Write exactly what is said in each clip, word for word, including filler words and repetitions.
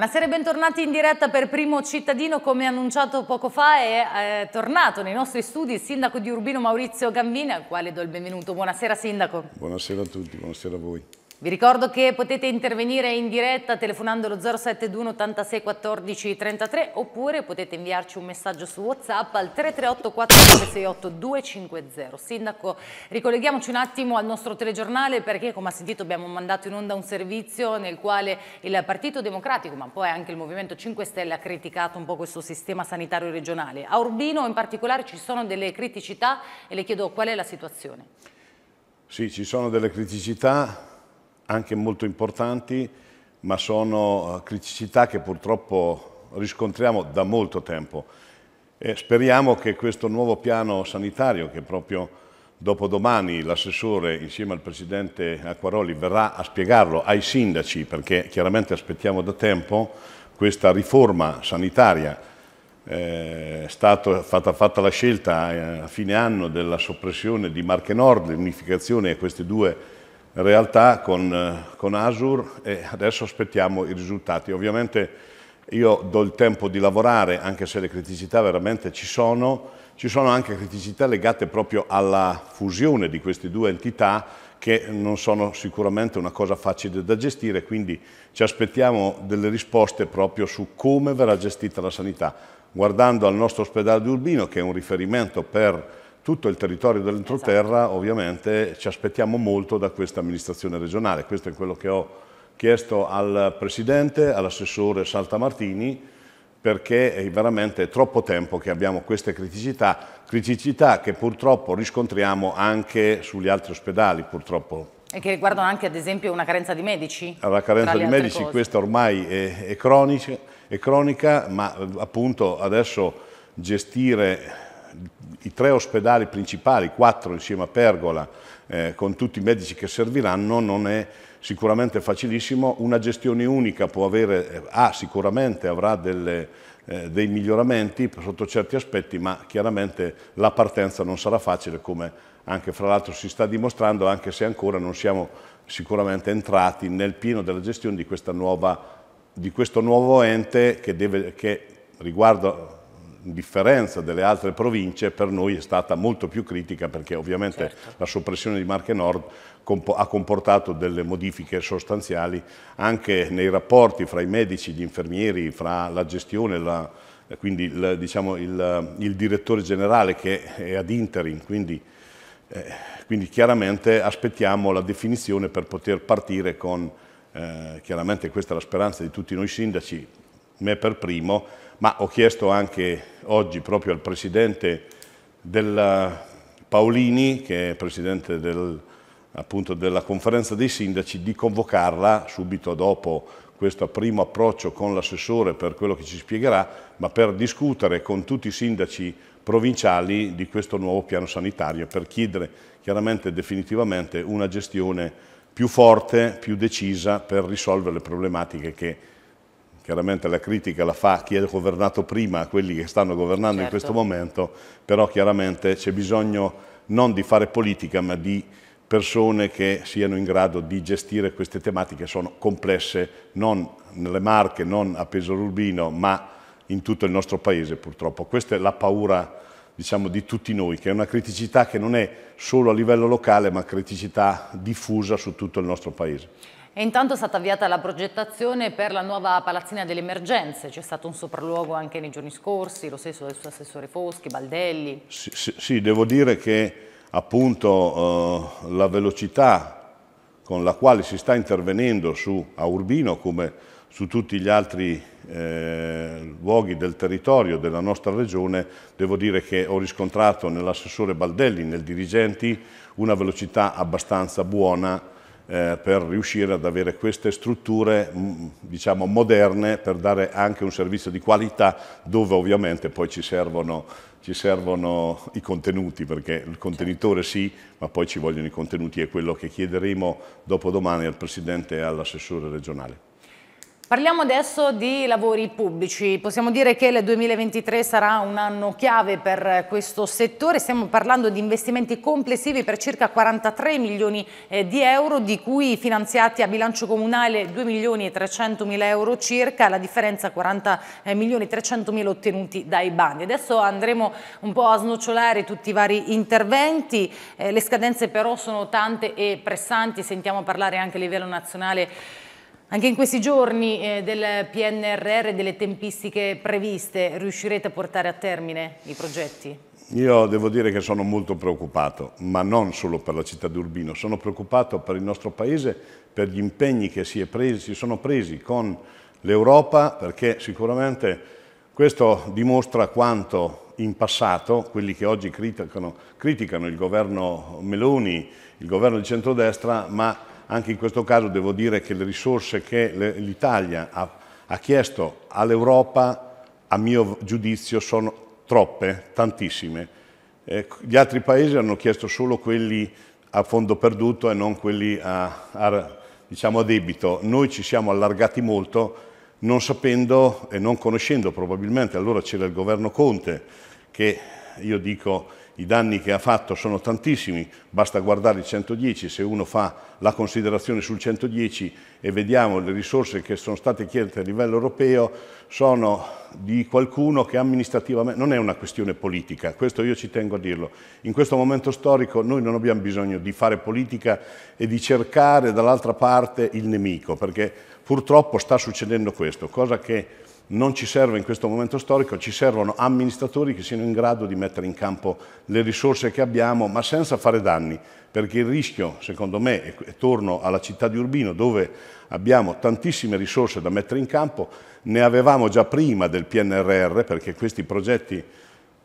Buonasera e bentornati in diretta per Primo Cittadino. Come annunciato poco fa è eh, tornato nei nostri studi il sindaco di Urbino Maurizio Gambini, al quale do il benvenuto. Buonasera sindaco. Buonasera a tutti, buonasera a voi. Vi ricordo che potete intervenire in diretta telefonando lo zero sette due ottantasei quattordici trentatré oppure potete inviarci un messaggio su WhatsApp al tre tre otto quattro nove sei otto due cinque zero. Sindaco, ricolleghiamoci un attimo al nostro telegiornale perché, come ha sentito, abbiamo mandato in onda un servizio nel quale il Partito Democratico, ma poi anche il Movimento cinque Stelle, ha criticato un po' questo sistema sanitario regionale. A Urbino in particolare ci sono delle criticità e le chiedo qual è la situazione. Sì, ci sono delle criticità anche molto importanti, ma sono criticità che purtroppo riscontriamo da molto tempo. E speriamo che questo nuovo piano sanitario, che proprio dopodomani l'assessore insieme al presidente Acquaroli verrà a spiegarlo ai sindaci, perché chiaramente aspettiamo da tempo questa riforma sanitaria. È stata fatta, fatta la scelta a fine anno della soppressione di Marche Nord, l'unificazione a queste due in realtà con, con ASUR, e adesso aspettiamo i risultati. Ovviamente io do il tempo di lavorare, anche se le criticità veramente ci sono. Ci sono anche criticità legate proprio alla fusione di queste due entità, che non sono sicuramente una cosa facile da gestire, quindi ci aspettiamo delle risposte proprio su come verrà gestita la sanità. Guardando al nostro ospedale di Urbino, che è un riferimento per tutto il territorio dell'entroterra, esatto, ovviamente ci aspettiamo molto da questa amministrazione regionale. Questo è quello che ho chiesto al presidente, all'assessore Saltamartini, perché è veramente troppo tempo che abbiamo queste criticità, criticità che purtroppo riscontriamo anche sugli altri ospedali, purtroppo. E che riguardano anche ad esempio una carenza di medici? La carenza di medici, cose. Questa ormai è, è, cronici, è cronica, ma appunto adesso gestire i tre ospedali principali, quattro insieme a Pergola, eh, con tutti i medici che serviranno, non è sicuramente facilissimo. Una gestione unica può avere, ah, sicuramente avrà delle, eh, dei miglioramenti sotto certi aspetti, ma chiaramente la partenza non sarà facile, come anche fra l'altro si sta dimostrando, anche se ancora non siamo sicuramente entrati nel pieno della gestione di, questa nuova, di questo nuovo ente che, deve, che riguarda, in differenza delle altre province, per noi è stata molto più critica, perché ovviamente, certo, la soppressione di Marche Nord ha comportato delle modifiche sostanziali anche nei rapporti fra i medici, gli infermieri, fra la gestione, la, quindi il, diciamo, il, il direttore generale che è ad interim, quindi, eh, quindi chiaramente aspettiamo la definizione per poter partire con, eh, chiaramente questa è la speranza di tutti noi sindaci, me per primo, ma ho chiesto anche oggi proprio al presidente del Paolini, che è presidente del, appunto, della conferenza dei sindaci, di convocarla subito dopo questo primo approccio con l'assessore per quello che ci spiegherà, ma per discutere con tutti i sindaci provinciali di questo nuovo piano sanitario, per chiedere chiaramente definitivamente una gestione più forte, più decisa, per risolvere le problematiche che chiaramente la critica la fa chi ha governato prima, quelli che stanno governando, certo, in questo momento, però chiaramente c'è bisogno non di fare politica, ma di persone che siano in grado di gestire queste tematiche, sono complesse, non nelle Marche, non a Pesaro Urbino, ma in tutto il nostro paese purtroppo. Questa è la paura, diciamo, di tutti noi, che è una criticità che non è solo a livello locale, ma criticità diffusa su tutto il nostro paese. E intanto è stata avviata la progettazione per la nuova palazzina delle emergenze, c'è stato un sopralluogo anche nei giorni scorsi, lo stesso del suo assessore Foschi, Baldelli. Sì, sì, sì, devo dire che appunto eh, la velocità con la quale si sta intervenendo su, a Urbino, come su tutti gli altri eh, luoghi del territorio della nostra regione, devo dire che ho riscontrato nell'assessore Baldelli, nel dirigenti, una velocità abbastanza buona per riuscire ad avere queste strutture, diciamo, moderne, per dare anche un servizio di qualità, dove ovviamente poi ci servono, ci servono i contenuti, perché il contenitore sì, ma poi ci vogliono i contenuti, è quello che chiederemo dopodomani al Presidente e all'assessore regionale. Parliamo adesso di lavori pubblici. Possiamo dire che il duemilaventitré sarà un anno chiave per questo settore. Stiamo parlando di investimenti complessivi per circa quarantatré milioni di euro, di cui finanziati a bilancio comunale due milioni e trecentomila euro circa, la differenza quaranta milioni e trecentomila ottenuti dai bandi. Adesso andremo un po' a snocciolare tutti i vari interventi. Le scadenze però sono tante e pressanti, sentiamo parlare anche a livello nazionale anche in questi giorni eh, del P N R R, delle tempistiche previste. Riuscirete a portare a termine i progetti? Io devo dire che sono molto preoccupato, ma non solo per la città di Urbino, sono preoccupato per il nostro Paese, per gli impegni che si, è presi, si sono presi con l'Europa, perché sicuramente questo dimostra quanto in passato quelli che oggi criticano, criticano il governo Meloni, il governo di centrodestra, ma anche in questo caso devo dire che le risorse che l'Italia ha, ha chiesto all'Europa, a mio giudizio, sono troppe, tantissime. Eh, gli altri paesi hanno chiesto solo quelli a fondo perduto e non quelli a, a, diciamo, a debito. Noi ci siamo allargati molto, non sapendo e non conoscendo probabilmente. Allora c'era il governo Conte, che io dico... I danni che ha fatto sono tantissimi, basta guardare il centodieci, se uno fa la considerazione sul centodieci e vediamo le risorse che sono state chieste a livello europeo, sono di qualcuno che amministrativamente... Non è una questione politica, questo io ci tengo a dirlo. In questo momento storico noi non abbiamo bisogno di fare politica e di cercare dall'altra parte il nemico, perché purtroppo sta succedendo questo, cosa che... Non ci serve in questo momento storico, ci servono amministratori che siano in grado di mettere in campo le risorse che abbiamo, ma senza fare danni, perché il rischio, secondo me, e torno alla città di Urbino, dove abbiamo tantissime risorse da mettere in campo, ne avevamo già prima del P N R R, perché questi progetti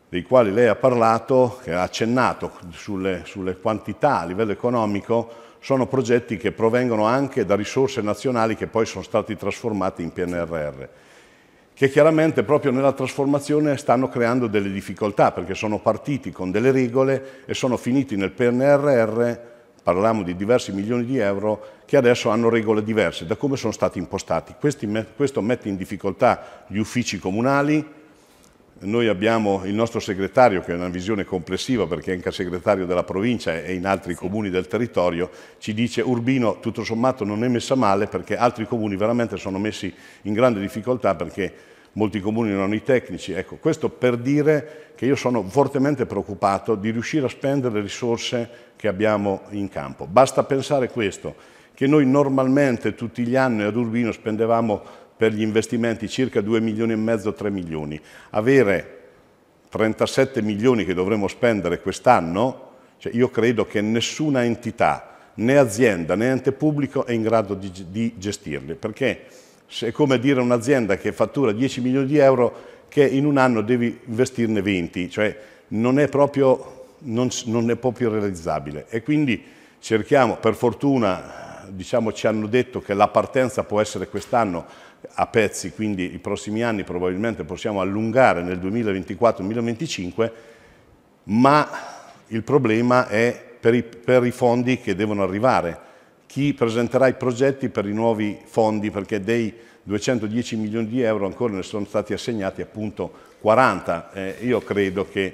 dei quali lei ha parlato, che ha accennato sulle, sulle quantità a livello economico, sono progetti che provengono anche da risorse nazionali che poi sono stati trasformati in P N R R. Che chiaramente proprio nella trasformazione stanno creando delle difficoltà, perché sono partiti con delle regole e sono finiti nel P N R R, parliamo di diversi milioni di euro, che adesso hanno regole diverse da come sono stati impostati. Questi, questo mette in difficoltà gli uffici comunali. Noi abbiamo il nostro segretario, che ha una visione complessiva, perché è anche segretario della provincia e in altri comuni del territorio, ci dice Urbino tutto sommato non è messa male, perché altri comuni veramente sono messi in grande difficoltà perché molti comuni non hanno i tecnici. Ecco, questo per dire che io sono fortemente preoccupato di riuscire a spendere le risorse che abbiamo in campo. Basta pensare questo, che noi normalmente tutti gli anni ad Urbino spendevamo per gli investimenti circa due milioni e mezzo, tre milioni. Avere trentasette milioni che dovremo spendere quest'anno, cioè io credo che nessuna entità, né azienda, né ente pubblico è in grado di, di gestirli, perché è come dire un'azienda che fattura dieci milioni di euro che in un anno devi investirne venti, cioè non è proprio, non, non è proprio realizzabile. E quindi cerchiamo, per fortuna, diciamo, ci hanno detto che la partenza può essere quest'anno a pezzi, quindi i prossimi anni probabilmente possiamo allungare nel duemilaventiquattro duemilaventicinque, ma il problema è per i, per i fondi che devono arrivare. Chi presenterà i progetti per i nuovi fondi, perché dei duecentodieci milioni di euro ancora ne sono stati assegnati appunto quaranta. Eh, io credo che,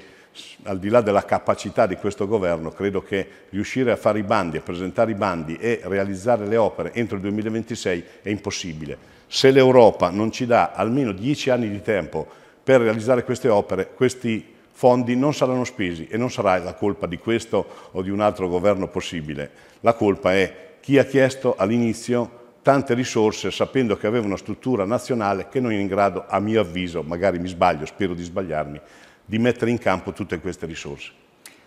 al di là della capacità di questo governo, credo che riuscire a fare i bandi, a presentare i bandi e realizzare le opere entro il duemilaventisei è impossibile. Se l'Europa non ci dà almeno dieci anni di tempo per realizzare queste opere, questi fondi non saranno spesi e non sarà la colpa di questo o di un altro governo possibile. La colpa è chi ha chiesto all'inizio tante risorse sapendo che aveva una struttura nazionale che non è in grado, a mio avviso, magari mi sbaglio, spero di sbagliarmi, di mettere in campo tutte queste risorse.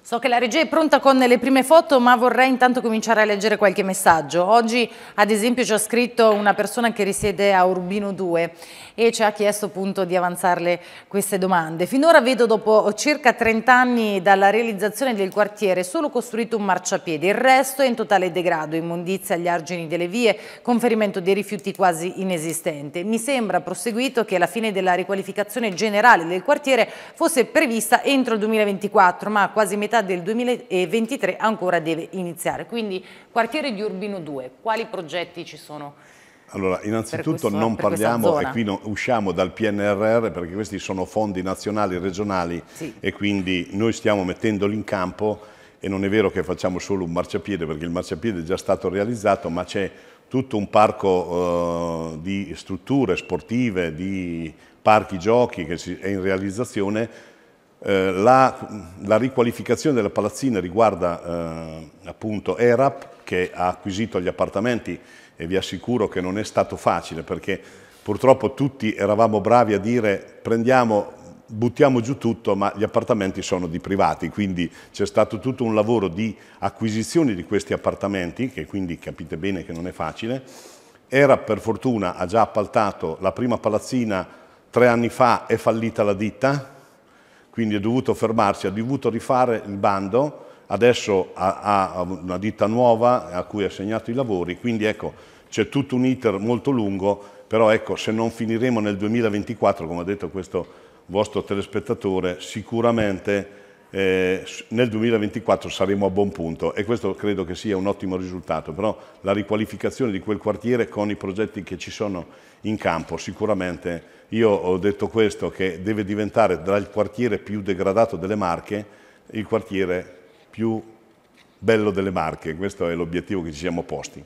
So che la regia è pronta con le prime foto, ma vorrei intanto cominciare a leggere qualche messaggio. Oggi, ad esempio, ci ha scritto una persona che risiede a Urbino due e ci ha chiesto appunto di avanzarle queste domande. Finora vedo, dopo circa trent'anni dalla realizzazione del quartiere, solo costruito un marciapiede, il resto è in totale degrado, immondizia agli argini delle vie, conferimento dei rifiuti quasi inesistente. Mi sembra, proseguito, che la fine della riqualificazione generale del quartiere fosse prevista entro il duemilaventiquattro, ma quasi metà del duemilaventitré ancora deve iniziare. Quindi quartiere di Urbino due, quali progetti ci sono Allora, innanzitutto questo, non parliamo, e qui no, usciamo dal P N R R perché questi sono fondi nazionali e regionali, sì, e quindi noi stiamo mettendoli in campo e non è vero che facciamo solo un marciapiede, perché il marciapiede è già stato realizzato, ma c'è tutto un parco eh, di strutture sportive, di parchi giochi che si, è in realizzazione. Eh, la, la riqualificazione della palazzina riguarda eh, appunto E R A P, che ha acquisito gli appartamenti, e vi assicuro che non è stato facile, perché purtroppo tutti eravamo bravi a dire prendiamo, buttiamo giù tutto, ma gli appartamenti sono di privati, quindi c'è stato tutto un lavoro di acquisizione di questi appartamenti, che quindi capite bene che non è facile. E R A P per fortuna ha già appaltato la prima palazzina tre anni fa, è fallita la ditta, quindi è dovuto fermarsi, ha dovuto rifare il bando. Adesso ha, ha una ditta nuova a cui ha assegnato i lavori, quindi ecco, c'è tutto un iter molto lungo, però ecco, se non finiremo nel duemilaventiquattro, come ha detto questo vostro telespettatore, sicuramente eh, nel duemilaventiquattro saremo a buon punto, e questo credo che sia un ottimo risultato. Però la riqualificazione di quel quartiere con i progetti che ci sono in campo, sicuramente, io ho detto questo, che deve diventare dal quartiere più degradato delle Marche il quartiere più bello delle Marche, questo è l'obiettivo che ci siamo posti.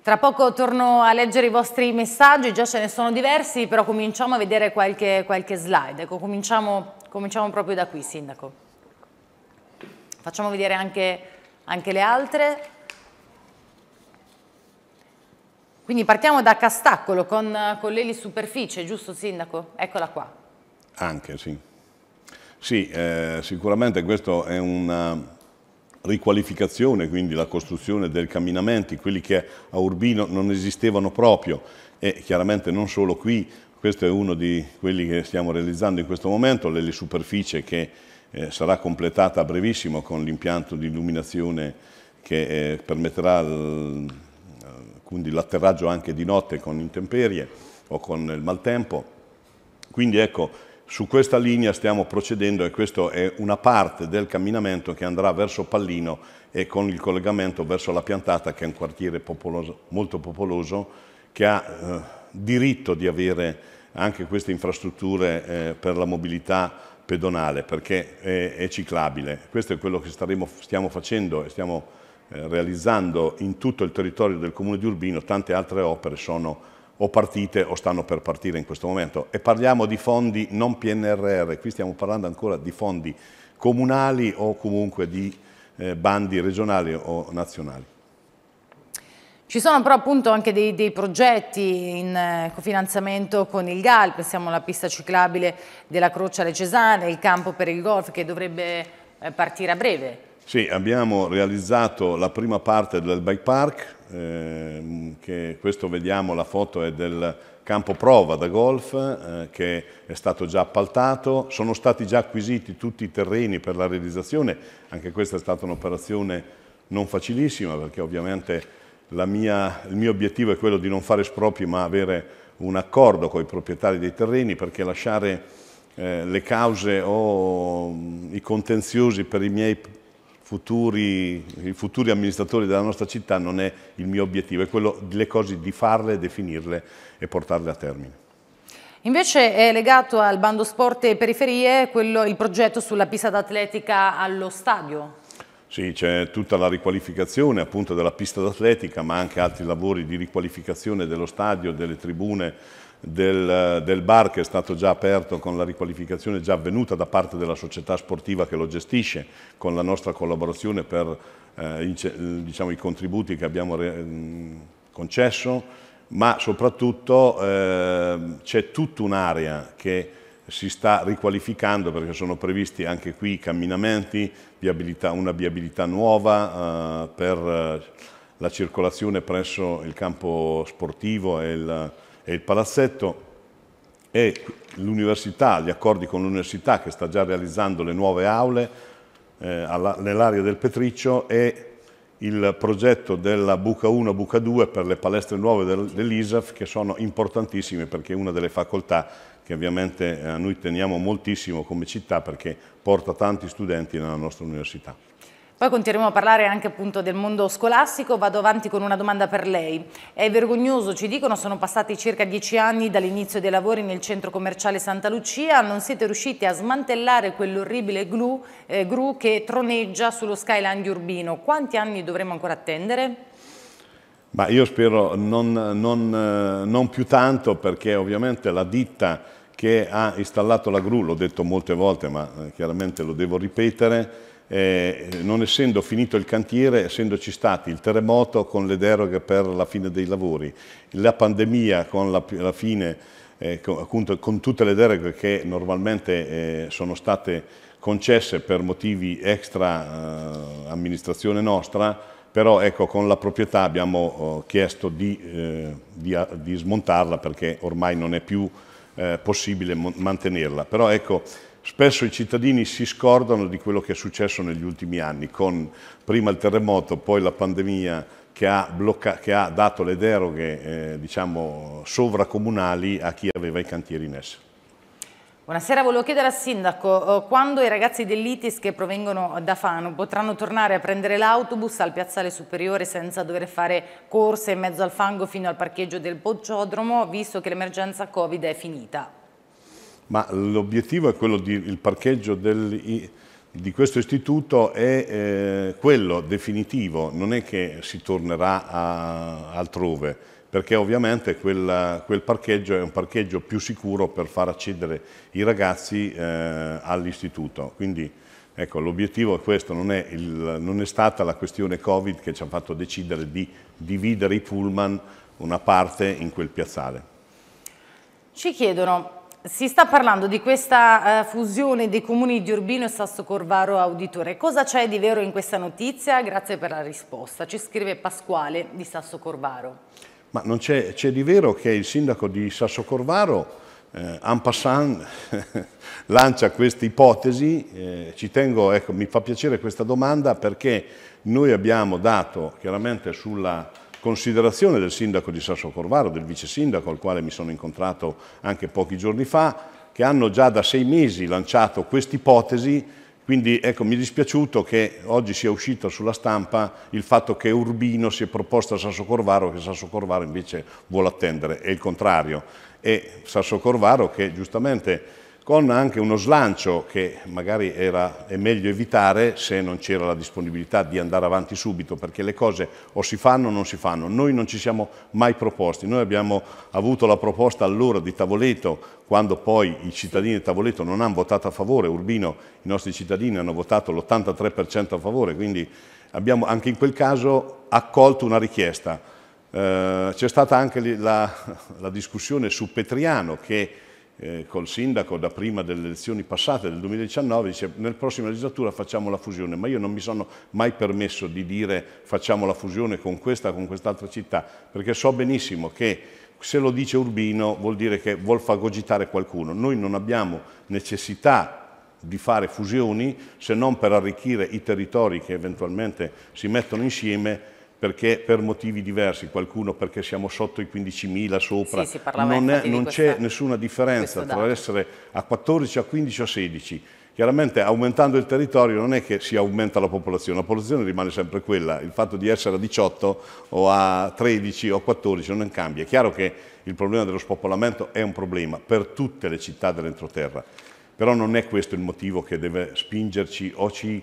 Tra poco torno a leggere i vostri messaggi, già ce ne sono diversi, però cominciamo a vedere qualche, qualche slide. Ecco, cominciamo, cominciamo proprio da qui, Sindaco. Facciamo vedere anche, anche le altre. Quindi partiamo da Castaccolo con, con l'elisuperficie, giusto Sindaco? Eccola qua. Anche, sì. Sì, eh, sicuramente questa è una riqualificazione, quindi la costruzione del camminamenti, quelli che a Urbino non esistevano proprio, e chiaramente non solo qui, questo è uno di quelli che stiamo realizzando in questo momento, l'elisurface che eh, sarà completata a brevissimo con l'impianto di illuminazione che eh, permetterà l'atterraggio anche di notte con intemperie o con il maltempo. Quindi ecco, su questa linea stiamo procedendo, e questa è una parte del camminamento che andrà verso Pallino e con il collegamento verso La Piantata, che è un quartiere popoloso, molto popoloso, che ha eh, diritto di avere anche queste infrastrutture eh, per la mobilità pedonale, perché è, è ciclabile. Questo è quello che staremo, stiamo facendo e stiamo eh, realizzando in tutto il territorio del Comune di Urbino. Tante altre opere sono o partite o stanno per partire in questo momento, e parliamo di fondi non P N R R, qui stiamo parlando ancora di fondi comunali o comunque di eh, bandi regionali o nazionali. Ci sono però appunto anche dei, dei progetti in eh, cofinanziamento con il G A L, pensiamo alla pista ciclabile della Croce alle Cesane, il campo per il golf che dovrebbe eh, partire a breve. Sì, abbiamo realizzato la prima parte del bike park, eh, che questo vediamo, la foto è del campo prova da golf eh, che è stato già appaltato, sono stati già acquisiti tutti i terreni per la realizzazione, anche questa è stata un'operazione non facilissima, perché ovviamente la mia, il mio obiettivo è quello di non fare spropri ma avere un accordo con i proprietari dei terreni, perché lasciare eh, le cause o i contenziosi per i miei Futuri, i futuri amministratori della nostra città non è il mio obiettivo, è quello delle cose di farle, definirle e portarle a termine. Invece è legato al bando sport e periferie quello, il progetto sulla pista d'atletica allo stadio. Sì, c'è tutta la riqualificazione appunto della pista d'atletica, ma anche altri lavori di riqualificazione dello stadio, delle tribune, Del, del bar che è stato già aperto, con la riqualificazione già avvenuta da parte della società sportiva che lo gestisce, con la nostra collaborazione per eh, diciamo, i contributi che abbiamo re, concesso, ma soprattutto eh, c'è tutta un'area che si sta riqualificando, perché sono previsti anche qui camminamenti, viabilità, una viabilità nuova eh, per la circolazione presso il campo sportivo e il e il palazzetto, e l'università, gli accordi con l'università che sta già realizzando le nuove aule eh, nell'area del Petriccio, e il progetto della Buca uno e Buca due per le palestre nuove del, dell'I S A F, che sono importantissime, perché è una delle facoltà che ovviamente a noi teniamo moltissimo come città, perché porta tanti studenti nella nostra università. Poi continueremo a parlare anche appunto del mondo scolastico. Vado avanti con una domanda per lei. È vergognoso, ci dicono, sono passati circa dieci anni dall'inizio dei lavori nel centro commerciale Santa Lucia, non siete riusciti a smantellare quell'orribile gru, eh, gru che troneggia sullo skyline di Urbino. Quanti anni dovremo ancora attendere? Ma io spero non, non, non più tanto, perché ovviamente la ditta che ha installato la gru, l'ho detto molte volte ma chiaramente lo devo ripetere, eh, non essendo finito il cantiere, essendoci stati il terremoto con le deroghe per la fine dei lavori, la pandemia con la, la fine, eh, con, appunto, con tutte le deroghe che normalmente eh, sono state concesse per motivi extra eh, amministrazione nostra, però ecco, con la proprietà abbiamo eh, chiesto di, eh, di, di smontarla perché ormai non è più eh, possibile mantenerla. Però ecco, spesso i cittadini si scordano di quello che è successo negli ultimi anni, con prima il terremoto, poi la pandemia che ha, blocca che ha dato le deroghe eh, diciamo, sovracomunali a chi aveva i cantieri in essere. Buonasera, volevo chiedere al Sindaco, quando i ragazzi dell'Itis che provengono da Fano potranno tornare a prendere l'autobus al piazzale superiore senza dover fare corse in mezzo al fango fino al parcheggio del Bocciodromo, visto che l'emergenza Covid è finita? Ma l'obiettivo è quello di, il parcheggio del, di questo istituto è eh, quello definitivo, non è che si tornerà a, altrove, perché ovviamente quel, quel parcheggio è un parcheggio più sicuro per far accedere i ragazzi eh, all'istituto. Quindi ecco, l'obiettivo è questo, non è, il, non è stata la questione Covid che ci ha fatto decidere di dividere i pullman una parte in quel piazzale. Ci chiedono, si sta parlando di questa eh, fusione dei comuni di Urbino e Sassocorvaro Auditore. Cosa c'è di vero in questa notizia? Grazie per la risposta. Ci scrive Pasquale di Sassocorvaro. Ma non c'è di vero che il sindaco di Sassocorvaro, eh, en passant, lancia questa ipotesi. Eh, ci tengo, ecco, mi fa piacere questa domanda perché noi abbiamo dato chiaramente sulla considerazione del sindaco di Sassocorvaro, del vice sindaco, al quale mi sono incontrato anche pochi giorni fa, che hanno già da sei mesi lanciato quest'ipotesi. Quindi ecco, mi è dispiaciuto che oggi sia uscito sulla stampa il fatto che Urbino si è proposto a Sassocorvaro, che Sassocorvaro invece vuole attendere, è il contrario. E Sassocorvaro che giustamente, con anche uno slancio che magari era, è meglio evitare se non c'era la disponibilità di andare avanti subito, perché le cose o si fanno o non si fanno. Noi non ci siamo mai proposti, noi abbiamo avuto la proposta allora di Tavoleto, quando poi i cittadini di Tavoleto non hanno votato a favore, Urbino, i nostri cittadini hanno votato l'ottantatré per cento a favore, quindi abbiamo anche in quel caso accolto una richiesta. Eh, c'è stata anche la, la discussione su Petriano, che Eh, col sindaco da prima delle elezioni passate del duemiladiciannove dice nel prossima legislatura facciamo la fusione, ma io non mi sono mai permesso di dire facciamo la fusione con questa o con quest'altra città, perché so benissimo che se lo dice Urbino vuol dire che vuol fagocitare qualcuno. Noi non abbiamo necessità di fare fusioni se non per arricchire i territori che eventualmente si mettono insieme, perché per motivi diversi, qualcuno perché siamo sotto i quindicimila, sopra, sì, non c'è nessuna differenza tra essere a quattordici, a quindici o a sedici. Chiaramente aumentando il territorio non è che si aumenta la popolazione, la popolazione rimane sempre quella, il fatto di essere a diciotto o a tredici o a quattordici non cambia. È chiaro che il problema dello spopolamento è un problema per tutte le città dell'entroterra, però non è questo il motivo che deve spingerci o ci...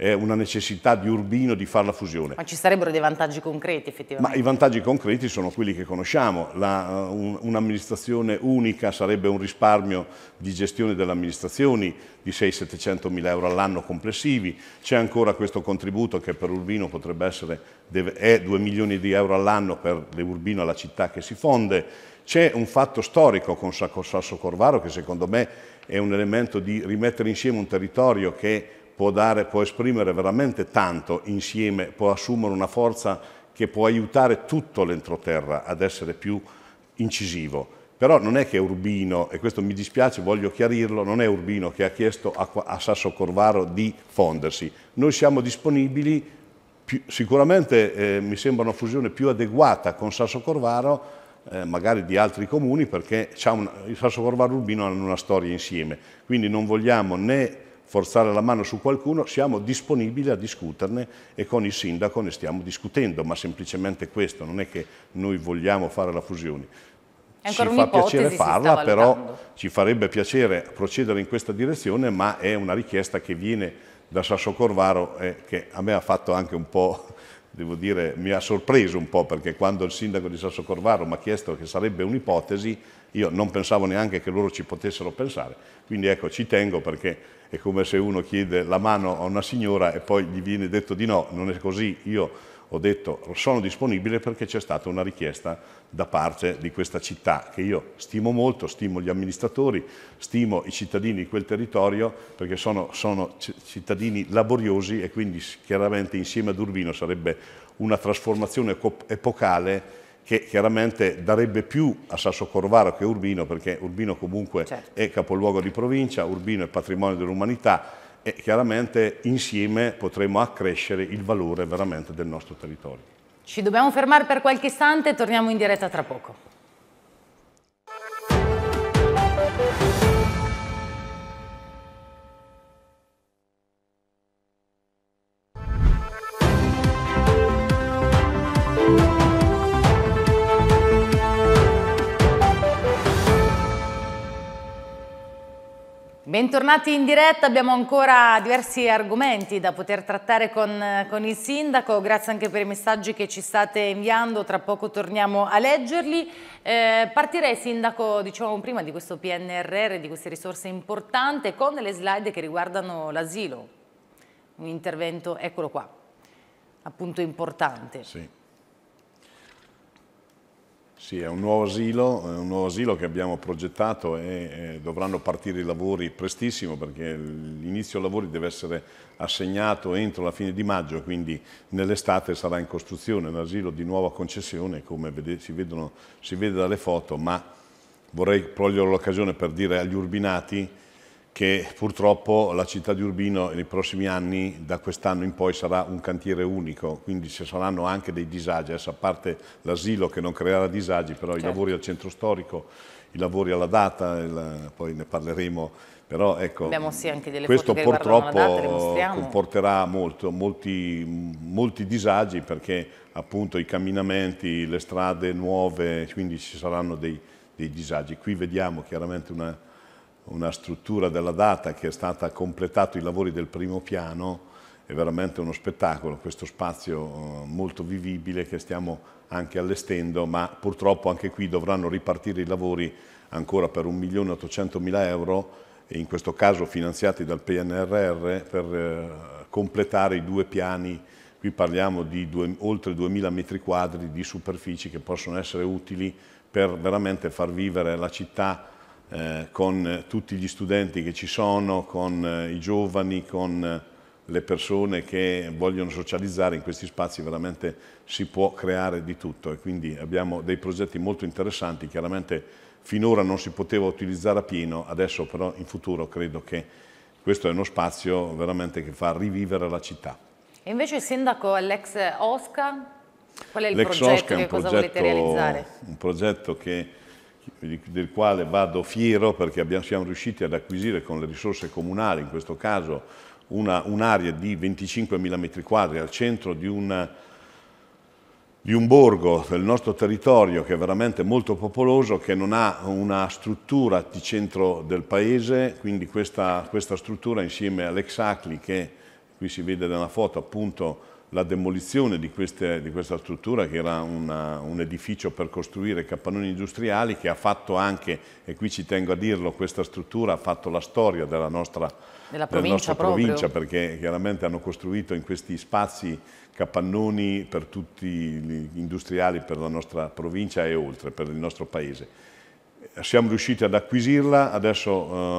è una necessità di Urbino di fare la fusione. Ma ci sarebbero dei vantaggi concreti effettivamente? Ma i vantaggi concreti sono quelli che conosciamo. Un'amministrazione unica sarebbe un risparmio di gestione delle amministrazioni di seicento-settecento mila euro all'anno complessivi. C'è ancora questo contributo che per Urbino potrebbe essere, deve, è due milioni di euro all'anno per Urbino, alla città che si fonde. C'è un fatto storico con Sassocorvaro che secondo me è un elemento di rimettere insieme un territorio che Può, dare, può esprimere veramente tanto insieme, può assumere una forza che può aiutare tutto l'entroterra ad essere più incisivo. Però non è che Urbino, e questo mi dispiace, voglio chiarirlo, non è Urbino che ha chiesto a, a Sassocorvaro di fondersi. Noi siamo disponibili, più, sicuramente eh, mi sembra una fusione più adeguata con Sassocorvaro, Eh, magari di altri comuni, perché Sassocorvaro e Urbino hanno una storia insieme. Quindi non vogliamo né forzare la mano su qualcuno, siamo disponibili a discuterne e con il sindaco ne stiamo discutendo, ma semplicemente questo, non è che noi vogliamo fare la fusione. Ci fa piacere farla, però ci farebbe piacere procedere in questa direzione, ma è una richiesta che viene da Sassocorvaro e che a me ha fatto anche un po', devo dire, mi ha sorpreso un po', perché quando il sindaco di Sassocorvaro mi ha chiesto che sarebbe un'ipotesi, io non pensavo neanche che loro ci potessero pensare. Quindi ecco, ci tengo, perché è come se uno chiede la mano a una signora e poi gli viene detto di no, non è così. Io ho detto sono disponibile perché c'è stata una richiesta da parte di questa città che io stimo molto, stimo gli amministratori, stimo i cittadini di quel territorio, perché sono, sono cittadini laboriosi e quindi chiaramente insieme ad Urbino sarebbe una trasformazione epocale che chiaramente darebbe più a Sassocorvaro che a Urbino, perché Urbino comunque certo. è capoluogo di provincia, Urbino è patrimonio dell'umanità e chiaramente insieme potremo accrescere il valore veramente del nostro territorio. Ci dobbiamo fermare per qualche istante e torniamo in diretta tra poco. Bentornati in diretta, abbiamo ancora diversi argomenti da poter trattare con, con il sindaco, grazie anche per i messaggi che ci state inviando, tra poco torniamo a leggerli. Eh, partirei sindaco, dicevamo prima, di questo P N R R, di queste risorse importanti, con le slide che riguardano l'asilo, un intervento, eccolo qua, appunto importante. Sì. Sì, è un nuovo asilo, un nuovo asilo che abbiamo progettato e, e dovranno partire i lavori prestissimo, perché l'inizio lavori deve essere assegnato entro la fine di maggio, quindi nell'estate sarà in costruzione un asilo di nuova concessione, come vede, si, vedono, si vede dalle foto, ma vorrei cogliere l'occasione per dire agli urbinati che purtroppo la città di Urbino nei prossimi anni, da quest'anno in poi, sarà un cantiere unico, quindi ci saranno anche dei disagi, adesso a parte l'asilo che non creerà disagi, però certo. i lavori al centro storico, i lavori alla data, il, poi ne parleremo, però ecco, sì anche delle questo foto purtroppo data, comporterà molto, molti, molti disagi, perché appunto i camminamenti, le strade nuove, quindi ci saranno dei, dei disagi. Qui vediamo chiaramente una... una struttura della data che è stata completata, i lavori del primo piano, è veramente uno spettacolo, questo spazio molto vivibile che stiamo anche allestendo, ma purtroppo anche qui dovranno ripartire i lavori ancora per un milione ottocentomila euro, in questo caso finanziati dal P N R R, per completare i due piani. Qui parliamo di due, oltre duemila metri quadri di superfici che possono essere utili per veramente far vivere la città, Eh, con tutti gli studenti che ci sono, con eh, i giovani, con eh, le persone che vogliono socializzare. In questi spazi veramente si può creare di tutto e quindi abbiamo dei progetti molto interessanti. Chiaramente finora non si poteva utilizzare a pieno, adesso però in futuro credo che questo è uno spazio veramente che fa rivivere la città. E invece il sindaco all'ex Osca, qual è il progetto, che cosa volete realizzare? Un progetto che del quale vado fiero, perché abbiamo, siamo riusciti ad acquisire con le risorse comunali, in questo caso un'area un di venticinquemila metri quadri al centro di, una, di un borgo del nostro territorio che è veramente molto popoloso, che non ha una struttura di centro del paese, quindi questa, questa struttura insieme all'ex Acli, che qui si vede nella foto appunto la demolizione di, queste, di questa struttura, che era una, un edificio per costruire capannoni industriali, che ha fatto anche, e qui ci tengo a dirlo, questa struttura ha fatto la storia della nostra, della provincia, della nostra provincia, perché chiaramente hanno costruito in questi spazi capannoni per tutti gli industriali, per la nostra provincia e oltre, per il nostro paese. Siamo riusciti ad acquisirla, adesso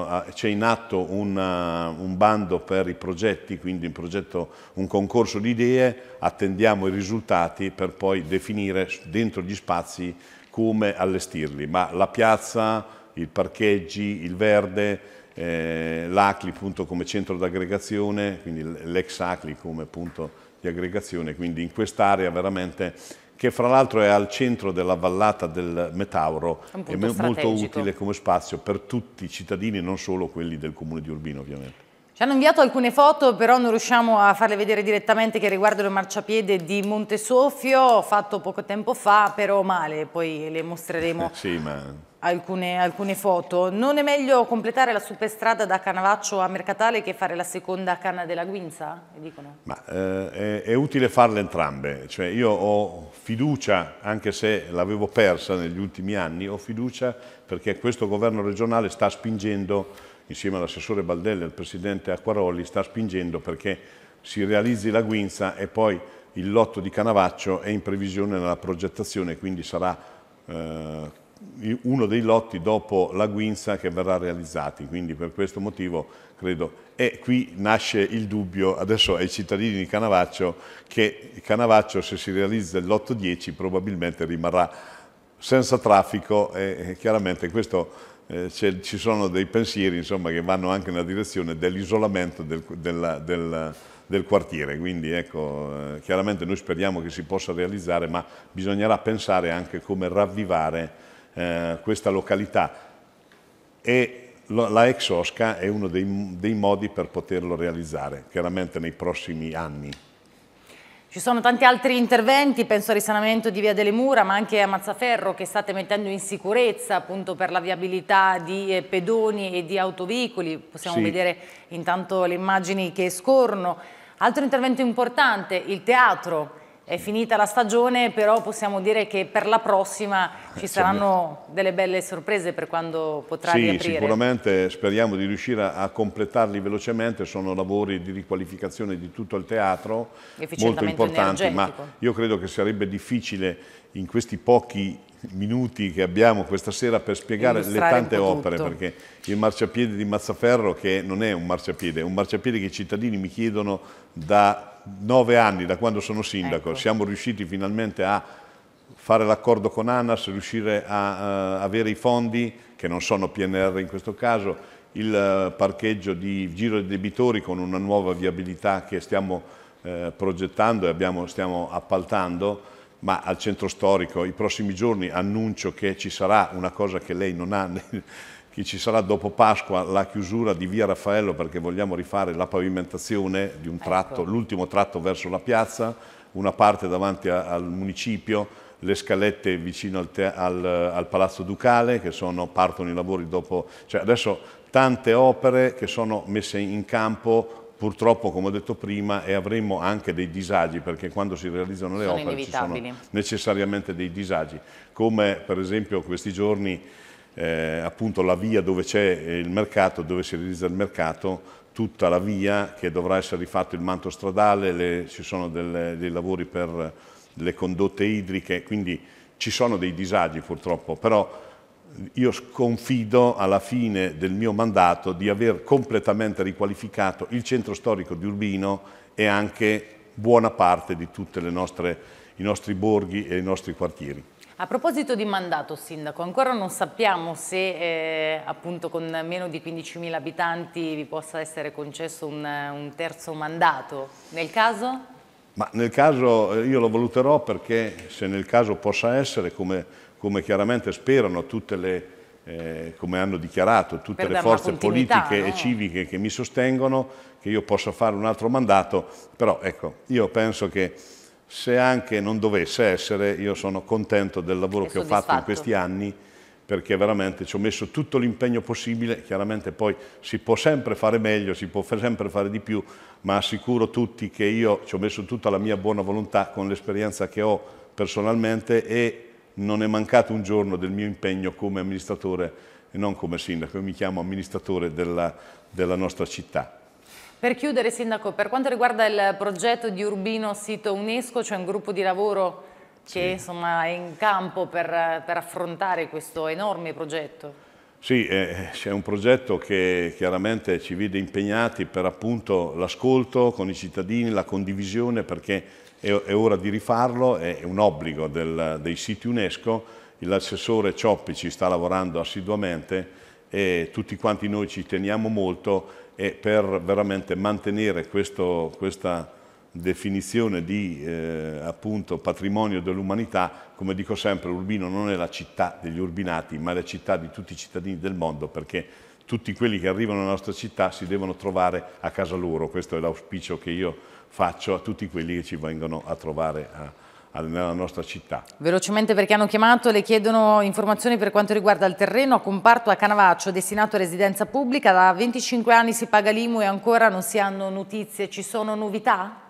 eh, c'è in atto una, un bando per i progetti, quindi un, progetto, un concorso di idee, attendiamo i risultati per poi definire dentro gli spazi come allestirli, ma la piazza, i parcheggi, il verde, eh, l'Acli appunto come centro d'aggregazione, quindi l'ex Acli come punto di aggregazione, quindi in quest'area veramente, che fra l'altro è al centro della vallata del Metauro, è molto utile come spazio per tutti i cittadini, non solo quelli del comune di Urbino ovviamente. Ci hanno inviato alcune foto, però non riusciamo a farle vedere direttamente, che riguardano il marciapiede di Montesoffio, fatto poco tempo fa, però male, poi le mostreremo. Sì, ma... Alcune, alcune foto. Non è meglio completare la superstrada da Canavaccio a Mercatale che fare la seconda canna della Guinza? Dicono. Ma, eh, è, è utile farle entrambe, cioè io ho fiducia, anche se l'avevo persa negli ultimi anni, ho fiducia perché questo governo regionale sta spingendo, insieme all'assessore Baldelli e al presidente Acquaroli, sta spingendo perché si realizzi la Guinza e poi il lotto di Canavaccio è in previsione nella progettazione, quindi sarà... Eh, uno dei lotti dopo la Guinza che verrà realizzati, quindi per questo motivo credo, e qui nasce il dubbio adesso ai cittadini di Canavaccio che Canavaccio, se si realizza il lotto dieci, probabilmente rimarrà senza traffico e chiaramente questo eh, ci sono dei pensieri, insomma, che vanno anche nella direzione dell'isolamento del, della, del, del quartiere, quindi ecco, eh, chiaramente noi speriamo che si possa realizzare, ma bisognerà pensare anche come ravvivare Eh, questa località e lo, la ex Osca è uno dei, dei modi per poterlo realizzare, chiaramente nei prossimi anni. Ci sono tanti altri interventi, penso al risanamento di Via delle Mura, ma anche a Mazzaferro che state mettendo in sicurezza appunto per la viabilità di pedoni e di autoveicoli. Possiamo sì. vedere intanto le immagini che scorrono. Altro intervento importante, il teatro. È finita la stagione, però possiamo dire che per la prossima ci saranno delle belle sorprese per quando potrà riaprire. Sì, sicuramente speriamo di riuscire a completarli velocemente, sono lavori di riqualificazione di tutto il teatro, molto importanti, ma io credo che sarebbe difficile in questi pochi minuti che abbiamo questa sera per spiegare le tante opere, perché il marciapiede di Mazzaferro, che non è un marciapiede, è un marciapiede che i cittadini mi chiedono da... nove anni da quando sono sindaco, ecco. Siamo riusciti finalmente a fare l'accordo con Anas, riuscire a uh, avere i fondi, che non sono P N R R in questo caso, il uh, parcheggio di Giro dei Debitori con una nuova viabilità che stiamo uh, progettando e abbiamo, stiamo appaltando, ma al centro storico i prossimi giorni annuncio che ci sarà una cosa che lei non ha... che ci sarà dopo Pasqua la chiusura di Via Raffaello perché vogliamo rifare la pavimentazione di un tratto, ecco. l'ultimo tratto verso la piazza, una parte davanti a, al municipio, le scalette vicino al, te, al, al Palazzo Ducale che sono, partono i lavori dopo, cioè adesso tante opere che sono messe in campo purtroppo come ho detto prima e avremo anche dei disagi perché quando si realizzano le sono opere ci sono necessariamente dei disagi come per esempio questi giorni Eh, appunto la via dove c'è il mercato, dove si realizza il mercato, tutta la via che dovrà essere rifatto il manto stradale, le, ci sono delle, dei lavori per le condotte idriche, quindi ci sono dei disagi purtroppo, però io confido alla fine del mio mandato di aver completamente riqualificato il centro storico di Urbino e anche buona parte di tutte le nostre, i nostri borghi e i nostri quartieri. A proposito di mandato, Sindaco, ancora non sappiamo se eh, appunto con meno di quindicimila abitanti vi possa essere concesso un, un terzo mandato. Nel caso? Ma nel caso io lo valuterò perché se nel caso possa essere, come, come chiaramente sperano tutte le, eh, come hanno dichiarato tutte le forze politiche no? e civiche che mi sostengono, che io possa fare un altro mandato, però ecco, io penso che se anche non dovesse essere, io sono contento del lavoro che ho fatto in questi anni perché veramente ci ho messo tutto l'impegno possibile, chiaramente poi si può sempre fare meglio, si può sempre fare di più, ma assicuro tutti che io ci ho messo tutta la mia buona volontà con l'esperienza che ho personalmente e non è mancato un giorno del mio impegno come amministratore e non come sindaco, io mi chiamo amministratore della, della nostra città. Per chiudere, Sindaco, per quanto riguarda il progetto di Urbino sito UNESCO, c'è cioè un gruppo di lavoro che sì. insomma, è in campo per, per affrontare questo enorme progetto. Sì, eh, c'è un progetto che chiaramente ci vede impegnati per appunto l'ascolto con i cittadini, la condivisione, perché è, è ora di rifarlo, è un obbligo del, dei siti UNESCO. L'assessore Cioppi ci sta lavorando assiduamente e tutti quanti noi ci teniamo molto e per veramente mantenere questo, questa definizione di eh, appunto patrimonio dell'umanità, come dico sempre, Urbino non è la città degli urbinati, ma è la città di tutti i cittadini del mondo, perché tutti quelli che arrivano nella nostra città si devono trovare a casa loro. Questo è l'auspicio che io faccio a tutti quelli che ci vengono a trovare a, a, nella nostra città. Velocemente, perché hanno chiamato, le chiedono informazioni per quanto riguarda il terreno a comparto a Canavaccio destinato a residenza pubblica. Da venticinque anni si paga l'I M U e ancora non si hanno notizie. Ci sono novità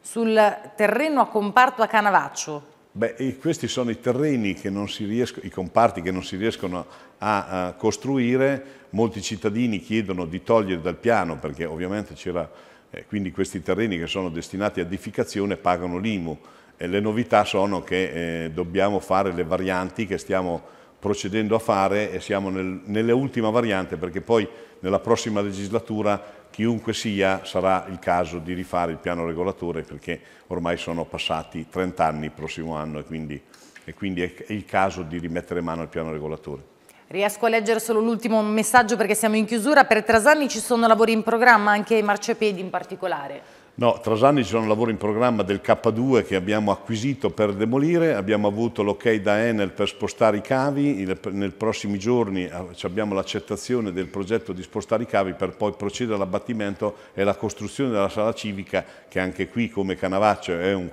sul terreno a comparto a Canavaccio? Beh, questi sono i terreni che non si riescono, i comparti che non si riescono a, a costruire. Molti cittadini chiedono di togliere dal piano perché ovviamente c'era, eh, quindi questi terreni che sono destinati ad edificazione pagano l'I M U. E le novità sono che eh, dobbiamo fare le varianti che stiamo procedendo a fare e siamo nel, nell'ultima variante, perché poi nella prossima legislatura chiunque sia sarà il caso di rifare il piano regolatore, perché ormai sono passati trenta anni il prossimo anno e quindi, e quindi è il caso di rimettere mano al piano regolatore. Riesco a leggere solo l'ultimo messaggio perché siamo in chiusura. Per Trasanni ci sono lavori in programma, anche i marciapiedi in particolare? No, Trasanni ci sono lavori in programma del K due che abbiamo acquisito per demolire. Abbiamo avuto l'ok da Enel per spostare i cavi, nei prossimi giorni abbiamo l'accettazione del progetto di spostare i cavi per poi procedere all'abbattimento e alla costruzione della sala civica, che anche qui come Canavaccio è un,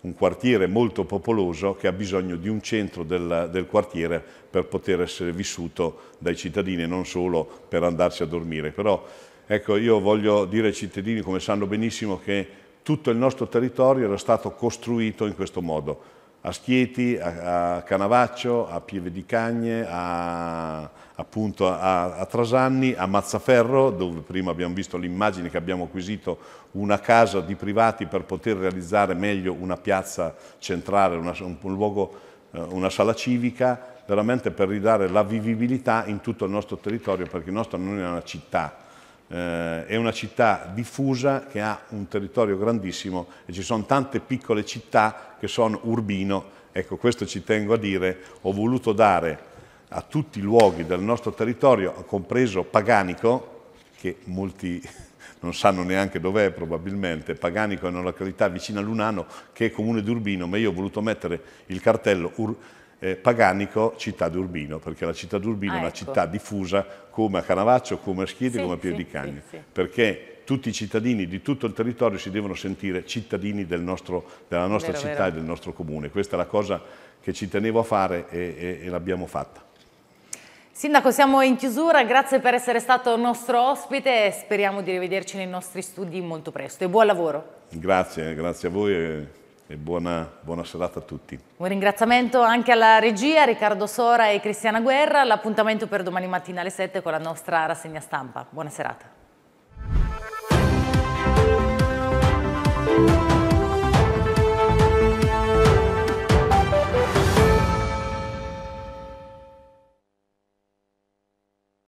un quartiere molto popoloso che ha bisogno di un centro del, del quartiere per poter essere vissuto dai cittadini e non solo per andarsi a dormire. Però, ecco, io voglio dire ai cittadini, come sanno benissimo, che tutto il nostro territorio era stato costruito in questo modo. A Schieti, a, a Canavaccio, a Pieve di Cagne, a, appunto a, a Trasanni, a Mazzaferro, dove prima abbiamo visto l'immagine che abbiamo acquisito una casa di privati per poter realizzare meglio una piazza centrale, una, un, un luogo, una sala civica, veramente per ridare la vivibilità in tutto il nostro territorio, perché il nostro non è una città. Eh, è una città diffusa che ha un territorio grandissimo e ci sono tante piccole città che sono Urbino. Ecco, questo ci tengo a dire, ho voluto dare a tutti i luoghi del nostro territorio, compreso Paganico, che molti non sanno neanche dov'è probabilmente. Paganico è una località vicina a Lunano che è comune di Urbino, ma io ho voluto mettere il cartello Ur Eh, Paganico, città di Urbino, perché la città di Urbino ah, è una ecco. città diffusa come a Canavaccio, come a Schieti, sì, come a Pieve di Cagne, sì, sì. perché tutti i cittadini di tutto il territorio si devono sentire cittadini del nostro, della nostra vero, città vero. e del nostro comune. Questa è la cosa che ci tenevo a fare e, e, e l'abbiamo fatta. Sindaco, siamo in chiusura, grazie per essere stato nostro ospite e speriamo di rivederci nei nostri studi molto presto e buon lavoro. Grazie, grazie a voi. E... E buona, buona serata a tutti. Un ringraziamento anche alla regia, Riccardo Sora e Cristiana Guerra. L'appuntamento per domani mattina alle sette con la nostra rassegna stampa. Buona serata.